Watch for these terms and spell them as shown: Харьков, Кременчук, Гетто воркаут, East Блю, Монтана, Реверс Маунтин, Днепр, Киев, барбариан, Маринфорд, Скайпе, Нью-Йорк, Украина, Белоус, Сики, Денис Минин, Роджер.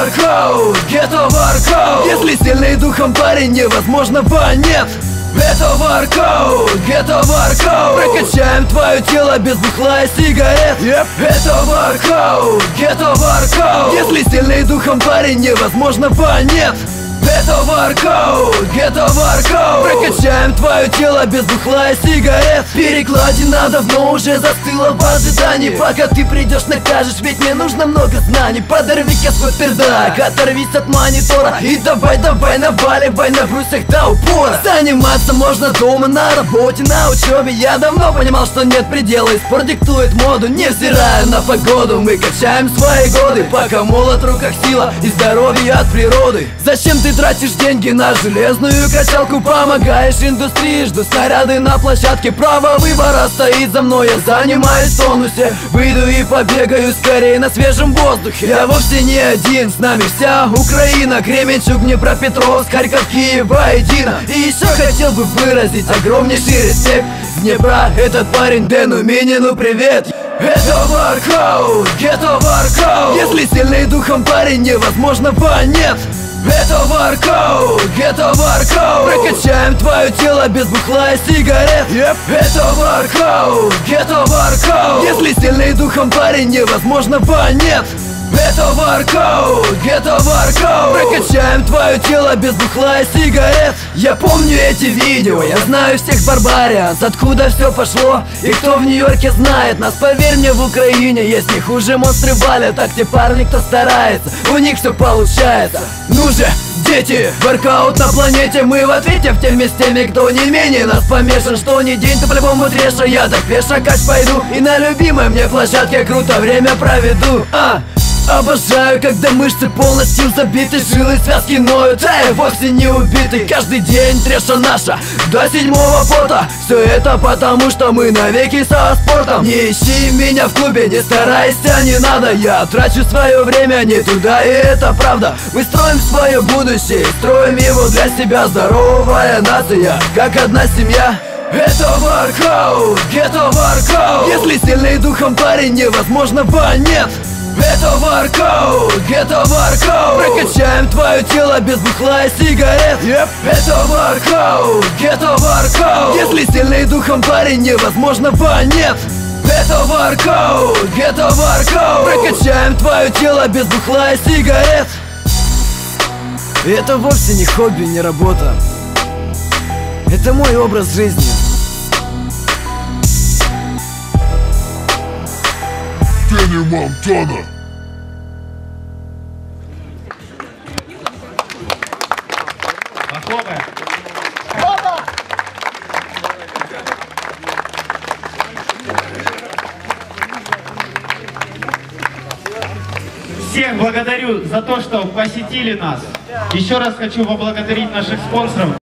воркаут, гетто воркаут. Если сильный духом парень, невозможного нет. Это воркаут, гетто воркаут. Прокачаем твое тело без бухла и сигарет. Это воркаут, гетто воркаут. Если сильный духом парень, невозможного нет. Это воркаут, гетто воркаут. Прокачаем твое тело без бухла и сигарет. Перекладина давно уже застыла в ожидании. Пока ты придешь, накажешь, ведь мне нужно много знаний. Подорви-ка свой пердак, оторвись от монитора и давай, наваливай на брусьях до упора. Заниматься можно дома, на работе, на учебе. Я давно понимал, что нет предела, и спорт диктует моду. Невзирая на погоду, мы качаем свои годы, пока молот в руках сила и здоровье от природы. Зачем ты тратишь деньги на железную качалку? Помогаешь индустрии, жду снаряды на площадке. Право выбора стоит за мной, я занимаюсь в тонусе. Выйду и побегаю скорее на свежем воздухе. Я вовсе не один, с нами вся Украина. Кременчук, Днепропетровск, Харьков, Киев воедино. И еще хотел бы выразить огромнейший респект Днепра, этот парень Дену Минину привет. Это воркаут, гетто воркаут. Если сильный духом парень, невозможного нет. Это воркаут, гетто воркаут. Прокачаем твое тело без бухла и сигарет. Это воркаут, гетто воркаут. Если сильный духом парень, невозможного нет. Это воркаут, гетто воркаут. Прокачаем твое тело без бухла и сигарет. Я помню эти видео, я знаю всех барбариан. Откуда все пошло и кто в Нью-Йорке знает нас. Поверь мне, в Украине есть не хуже монстры валят. А где парни, кто старается, у них все получается. Ну же, дети, воркаут на планете. Мы в ответе в теме с теми, кто не менее нас помешан. Что ни день, ты по-любому треша. Я так пеша кач пойду и на любимой мне площадке круто время проведу. Обожаю, когда мышцы полностью забиты, жилы, связки ноют, а я вовсе не убитый. Каждый день треша наша до седьмого пота. Все это потому, что мы навеки со спортом. Не ищи меня в клубе, не старайся, не надо. Я трачу свое время не туда, и это правда. Мы строим свое будущее, строим его для себя. Здоровая нация, как одна семья. Это воркаут, гетто воркаут. Если сильный духом парень, невозможного нет. Это воркаут, гетто воркаут. Прокачаем твое тело без бухла и сигарет. Это воркаут, гетто воркаут. Если сильный духом парень, невозможного нет. Это воркаут, гетто воркаут. Прокачаем твое тело без бухла и сигарет. И это вовсе не хобби, не работа. Это мой образ жизни. Монтана. Всех благодарю за то, что посетили нас. Еще раз хочу поблагодарить наших спонсоров.